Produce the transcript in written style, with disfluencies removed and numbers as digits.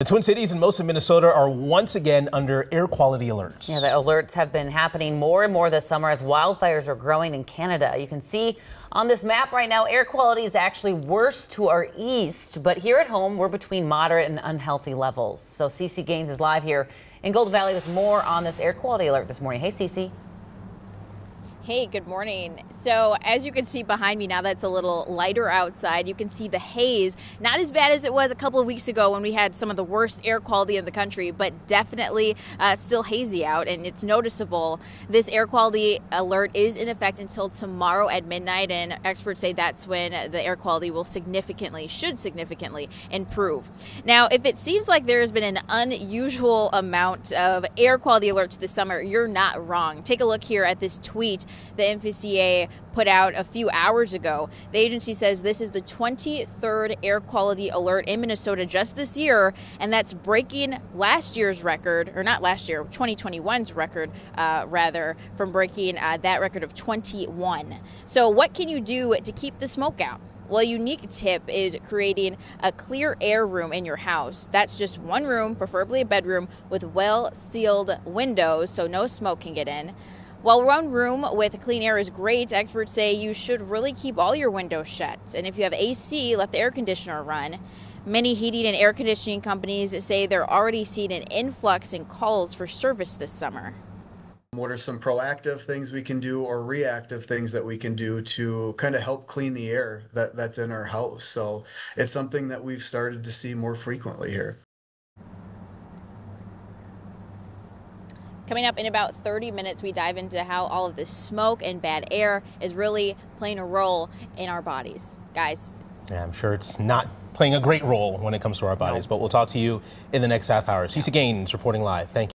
The Twin Cities and most of Minnesota are once again under air quality alerts. Yeah, the alerts have been happening more and more this summer as wildfires are growing in Canada. You can see on this map right now, air quality is actually worse to our east, but here at home, we're between moderate and unhealthy levels. So Cece Gaines is live here in Golden Valley with more on this air quality alert this morning. Hey, Cece. Hey, good morning. So as you can see behind me now, that's a little lighter outside. You can see the haze, not as bad as it was a couple of weeks ago when we had some of the worst air quality in the country, but definitely still hazy out, and it's noticeable. This air quality alert is in effect until tomorrow at midnight, and experts say that's when the air quality will should significantly improve. Now, if it seems like there has been an unusual amount of air quality alerts this summer, you're not wrong. Take a look here at this tweet the MPCA put out a few hours ago. The agency says this is the 23rd air quality alert in Minnesota just this year, and that's breaking last year's record, or not last year, 2021's record, from breaking that record of 21. So what can you do to keep the smoke out? Well, a unique tip is creating a clear air room in your house. That's just one room, preferably a bedroom, with well-sealed windows so no smoke can get in. While one room with clean air is great, experts say you should really keep all your windows shut. And if you have AC, let the air conditioner run. Many heating and air conditioning companies say they're already seeing an influx in calls for service this summer. What are some proactive things we can do or reactive things that we can do to kind of help clean the air that's in our house? So it's something that we've started to see more frequently here. Coming up in about 30 minutes, we dive into how all of this smoke and bad air is really playing a role in our bodies. Guys. Yeah, I'm sure it's not playing a great role when it comes to our bodies, but we'll talk to you in the next half hour. Cece Gaines reporting live. Thank you.